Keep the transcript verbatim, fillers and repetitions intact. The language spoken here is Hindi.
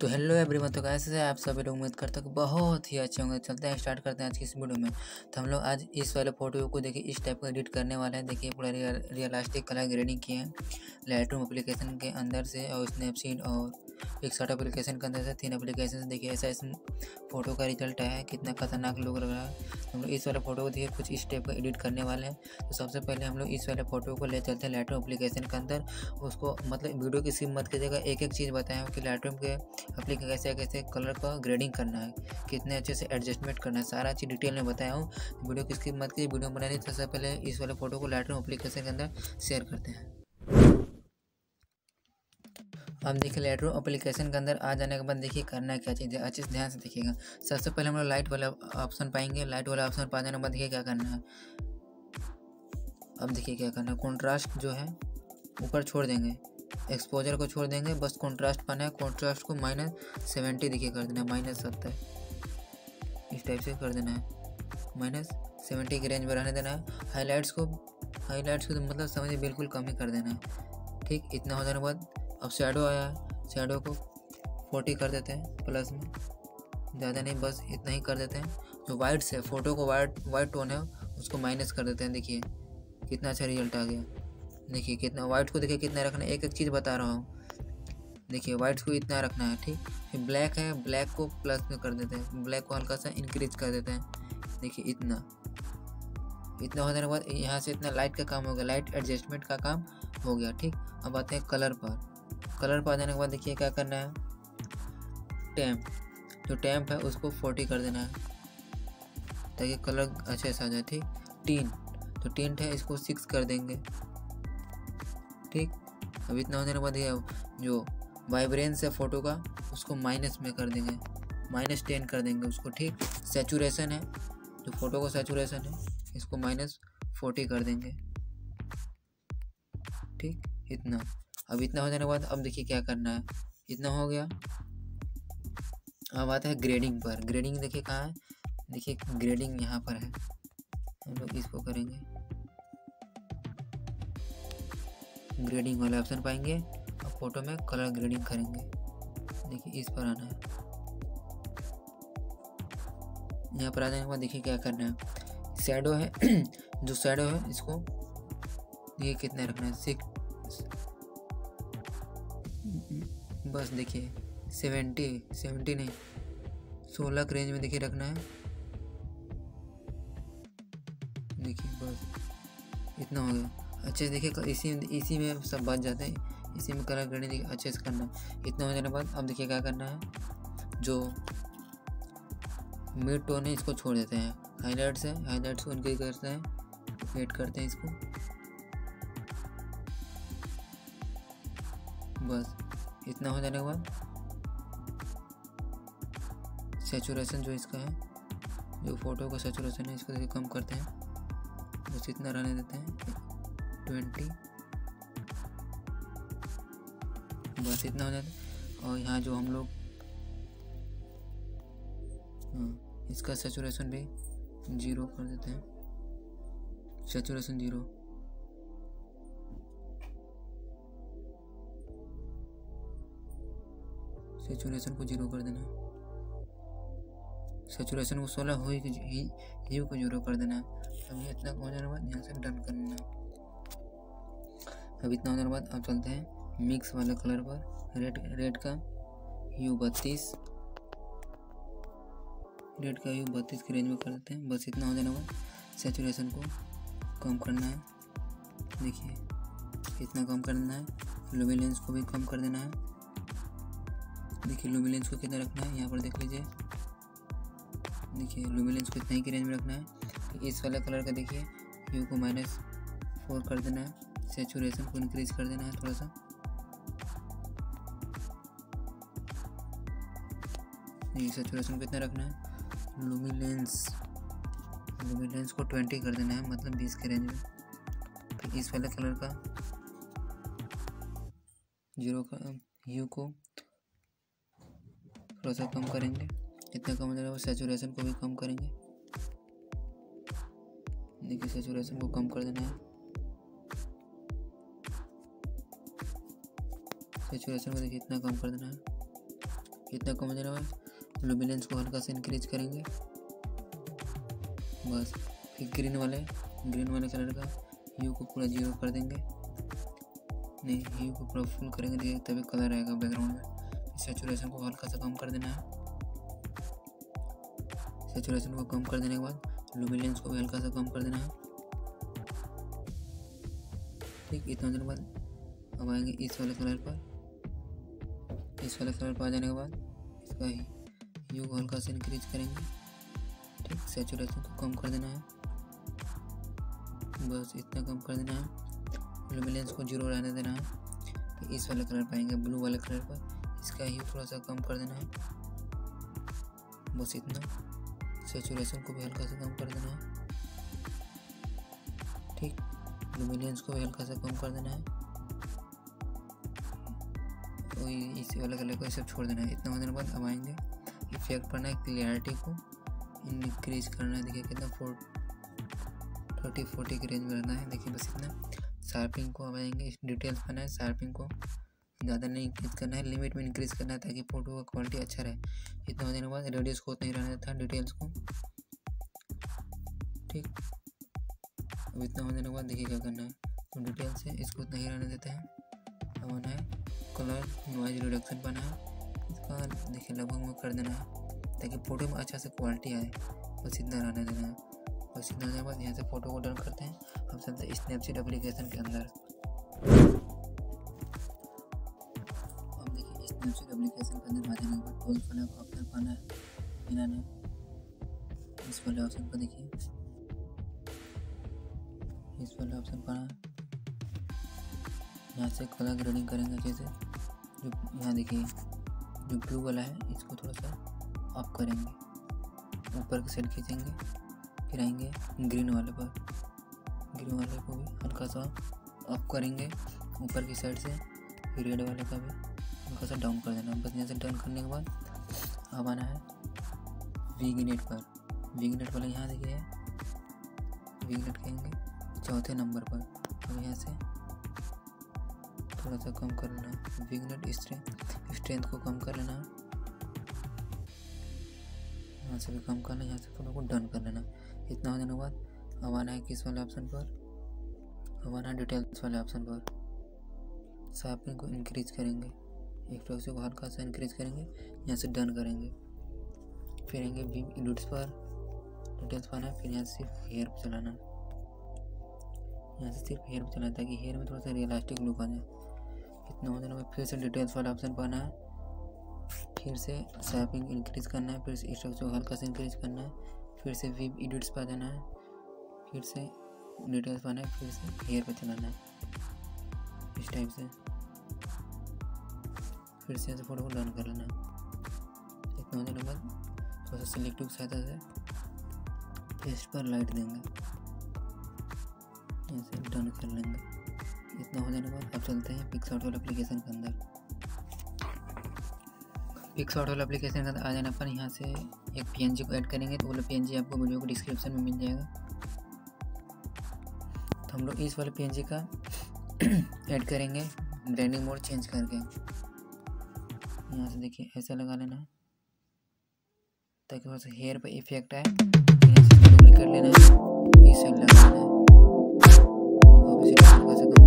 तो हेलो एवरीवन, तो कैसे आप सभी लोग, उम्मीद करता हूँ बहुत ही अच्छे होंगे। चलते हैं, स्टार्ट करते हैं आज की इस वीडियो में। तो हम लोग आज इस वाले फोटो को देखिए इस टाइप का एडिट करने वाले हैं। देखिए पूरा रियल रियलिस्टिक कलर ग्रेडिंग किए हैं लाइटरूम एप्लीकेशन के अंदर से, और स्नैपसीड और पिक्सआर्ट एप्लीकेशन के अंदर से, तीन एप्लीकेशन से। देखिए ऐसा इस फोटो का रिजल्ट आया है, कितना खतरनाक लुक लग रहा है। हम लोग इस वाले फोटो को देखिए कुछ इस टाइप का एडिट करने वाले हैं। तो सबसे पहले हम लोग इस वाले फोटो को ले चलते हैं लाइटरूम एप्लीकेशन के अंदर। उसको मतलब वीडियो की स्किप मत कीजिएगा, एक एक चीज़ बताएं कि लाइटरूम के अपने कैसे कैसे कलर का ग्रेडिंग करना है, कितने अच्छे से एडजस्टमेंट करना है, सारा चीज़ डिटेल में बताया हूँ। वीडियो की स्किप मत कीजिए। वीडियो बनाने से सबसे पहले इस वाले फोटो को लाइटरूम एप्लीकेशन के अंदर शेयर करते हैं। अब देखिए लाइटरूम एप्लीकेशन के अंदर आ जाने के बाद देखिए करना क्या चाहिए, अच्छे से ध्यान से देखिएगा। सबसे पहले हम लोग लाइट वाला ऑप्शन पाएंगे। लाइट वाला ऑप्शन पा जाने के बाद देखिए क्या करना है। अब देखिए क्या करना है, कॉन्ट्रास्ट जो है ऊपर छोड़ देंगे, एक्सपोजर को छोड़ देंगे, बस कॉन्ट्रास्ट पाना है। कॉन्ट्रास्ट को माइनस सेवेंटी देखिए कर देना है, माइनस सत्तर इस टाइप से कर देना है, माइनस सेवेंटी के रेंज में रहने देना है। हाईलाइट्स को हाईलाइट्स को तो मतलब समझिए बिल्कुल कम ही कर देना है। ठीक इतना हो जाने के बाद अब शैडो आया है, शैडो को फोर्टी कर देते हैं प्लस में, ज़्यादा नहीं बस इतना ही कर देते हैं। जो वाइट से फ़ोटो को वाइट वाइट टोन है उसको माइनस कर देते हैं। देखिए कितना अच्छा रिजल्ट आ गया। देखिए कितना वाइट को देखिए कितना रखना है, एक एक चीज़ बता रहा हूँ। देखिए वाइट को इतना रखना है। ठीक फिर ब्लैक है, ब्लैक को प्लस में कर देते हैं, ब्लैक को हल्का सा इंक्रीज कर देते हैं। देखिए इतना इतना होने के बाद यहाँ से इतना लाइट का काम हो गया, लाइट एडजस्टमेंट का काम हो गया। ठीक अब आते हैं कलर पर। कलर पर आ जाने के बाद देखिए क्या करना है, टैम्प जो टैम्प है उसको फोर्टी कर देना है ताकि कलर अच्छे से आ जाए। ठीक टिंट जो टिंट है इसको सिक्स कर देंगे। ठीक अब इतना होने के बाद ये जो वाइब्रेंस है फ़ोटो का उसको माइनस में कर देंगे, माइनस टेन कर देंगे उसको। ठीक सैचुरेशन है जो फ़ोटो का सैचुरेशन है इसको माइनस फोर्टी कर देंगे। ठीक इतना अब इतना हो जाने के बाद अब देखिए क्या करना है, इतना हो गया। अब आता है ग्रेडिंग पर। ग्रेडिंग देखिए कहाँ है, देखिए ग्रेडिंग यहाँ पर है। हम लोग इसको करेंगे, ग्रेडिंग वाला ऑप्शन पाएंगे और फोटो में कलर ग्रेडिंग करेंगे। देखिए इस पर आना है, यहाँ पर आ जाने के बाद देखिए क्या करना है। शैडो है जो शैडो है इसको देखिए कितना रखना है, सिक्स बस। देखिए सेवेंटी सेवेंटी नहीं सोलह के रेंज में देखिए रखना है। देखिए बस इतना हो गया, अच्छे से देखिए इसी इसी में सब बच जाते हैं, इसी में कलर ग्रेडिंग देखिए अच्छे से करना। इतना हो जाने के बाद अब देखिए क्या करना है, जो मिड टोन है इसको छोड़ देते हैं, हाईलाइट्स है हाईलाइट्स को उनके करते हैं, फेड करते हैं इसको बस। इतना हो जाने के बाद सैचुरेशन जो इसका है, जो फोटो का सैचुरेशन है इसको देखिए कम करते हैं, बस इतना रहने देते हैं ट्वेंटी बस इतना हो जाता है। और यहाँ जो हम लोग इसका सैचुरेशन भी जीरो कर देते हैं, सैचुरेशन जीरो। सैचुरेशन को जीरो कर देना, सैचुरेशन को सोलह हुई ही ह्यू को जीरो कर देना। अब इतना हो जाने के बाद यहाँ से डन करना। अब इतना होने के बाद अब चलते हैं मिक्स वाला कलर पर। रेड रेड का यू बत्तीस रेड का यू बत्तीस की रेंज में कर देते हैं, बस इतना हो जाने के बाद सैचुरेशन को कम करना है। देखिए इतना कम करना है, लुमिनेंस को भी कम कर देना है। देखिए लुमिनेंस को कितना रखना है, यहाँ पर देख लीजिए। देखिए लुमिनेंस को इतना ही की रेंज में रखना है। तो इस वाला कलर का देखिए यू को माइनस फोर कर देना है, सैचुरेशन को इंक्रीज कर देना है थोड़ा सा। नहीं सैचुरेशन को इतना रखना है, लुमिनेंस लुमिनेंस को ट्वेंटी कर देना है, मतलब बीस के रेंज में। फिर इस वाले कलर का जीरो का यू को थोड़ा सा कम करेंगे, इतना कम हो जाएगा। सैचुरेशन को भी कम करेंगे, देखिए सैचुरेशन को कम कर देना है, सैचुरेशन को देखिए इतना कम कर देना है। इतना कम देना है। लुमिनेंस को हल्का सा इंक्रीज करेंगे बस। फिर ग्रीन वाले ग्रीन वाले कलर का ह्यू को पूरा जीरो कर देंगे, नहीं ह्यू को पूरा फुल करेंगे तभी कलर आएगा बैकग्राउंड में। सेचुरेशन को हल्का सा कम कर देना है। सेचुरेशन को कम कर देने के बाद लुमिनेंस को भी हल्का सा कम कर देना है। ठीक इतना देर बाद अब आएंगे इस वाले कलर पर। इस वाले कलर पर आ जाने के बाद इसका ह्यू को हल्का सा इंक्रीज करेंगे। ठीक सेचुरेशन को कम कर देना है बस, इतना कम कर देना है। लुमिनेंस को जीरो रहने देना है। तो इस वाले कलर पाएंगे ब्लू वाले कलर पर, इसका ही थोड़ा सा कम कर देना है बस इतना। सेचुरेशन को भी हल्का सा कम कर देना है। ठीक लुमिनेंस को भी हल्का सा कम कर देना है। तो इस वाले कलर को सब छोड़ देना है। इतना होने के बाद अब आएंगे इफेक्ट पर ना, क्लियरिटी को इंक्रीज करना है। देखिए कितना फोर्ट थर्टी फोर्टी के रेंज में रहना है। देखिए बस इतना। शार्पिंग को हम आएंगे डिटेल्स पाना है। शार्पिंग को ज़्यादा नहीं इंक्रीज़ करना है, लिमिट में इंक्रीज़ करना है ताकि फोटो का क्वालिटी अच्छा रहे। इतना होने के बाद रेडियस को उतना ही रहना था डिटेल्स को। ठीक अब इतना होने के बाद देखिए क्या करना है। तो डिटेल्स है इसको उतना ही रहने देते हैं। अब होना है कलर नॉइज रिडक्शन पाना है। इसका देखिए लगभग कर देना है ताकि फोटो में अच्छा से क्वालिटी आए। बस इतना रहने देना है। और सीधा जाने के बाद यहाँ से फ़ोटो को डन करते हैं हम सबसे स्नैपसीड एप्लीकेशन के अंदर। अब देखिए स्नैपसीड एप्लीकेशन के अंदर आ जाने के बाद टूल पाना है, ऑप्शन पाना है, मिला नहीं। इस वाले ऑप्शन को देखिए, इस वाले ऑप्शन पाना है। यहाँ से कलर ग्रेडिंग करेंगे अच्छे से। जो यहाँ देखिए जो ब्लू वाला है इसको थोड़ा सा अप करेंगे, ऊपर की साइड खींचेंगे। फिर आएंगे ग्रीन वाले पर, ग्रीन वाले को भी हल्का सा अप करेंगे ऊपर की साइड से। फिर रेड वाले का भी हल्का सा डाउन कर देना। बस यहाँ से डन करने के बाद अब आना है विगनेट पर। विगनेट वाला यहाँ देखिए है, विगनेट कहेंगे चौथे नंबर पर। अब यहाँ से थोड़ा सा कम कर लेना है विगनेट स्ट्रेंथ स्ट्रेंथ को कम कर लेना। यहाँ से भी कम करना, यहाँ से फोटो को डन कर लेना। इतना हो जाने के बाद अब आना है किस वाले ऑप्शन पर, अब आना है डिटेल्स वाले ऑप्शन पर। शार्पिंग को इंक्रीज करेंगे, एक्सपोजर को हल्का सा इंक्रीज करेंगे, यहाँ से डन करेंगे। फिर आएंगे बीम इलूट्स पर, डिटेल्स पर आना है। फिर यहाँ से सिर्फ हेयर पर चलाना है, यहाँ से सिर्फ हेयर पर चलाना ताकि हेयर में थोड़ा सा रियलिस्टिक लुक आ जाए। इतना हो जाने के बाद फिर से डिटेल्स वाला ऑप्शन पर आना है। फिर से शार्पिंग इंक्रीज करना है, फिर से स्ट्रक्चर को हल्का से इंक्रीज करना है। फिर से वीव एडिट्स पर जाना है, फिर से डिटेल्स पर आना है, फिर से हेयर पर चलाना है इस टाइप से। फिर से ऐसे फोटो को डन कर लेना है। इतना होने के बाद थोड़ा सा सिलेक्टिव सहायता से फेस पर लाइट देंगे, ऐसे डन कर लेंगे। इतना होने के बाद अब चलते हैं पिक्सआउट वाले एप्लीकेशन के अंदर। पिक्सआउट वाला एप्लीकेशन के अंदर आ जाने पर यहाँ से एक पीएनजी को ऐड करेंगे। तो वो पीएनजी आपको वीडियो को डिस्क्रिप्शन में मिल जाएगा। तो हम लोग इस वाले पीएनजी का ऐड करेंगे ब्लेंडिंग मोड चेंज करके। यहाँ से देखिए ऐसा लगा लेना है ताकि थोड़ा सा हेयर पर इफेक्ट आए। डुप्लीकेट लेना है, इसे लगा लेना है।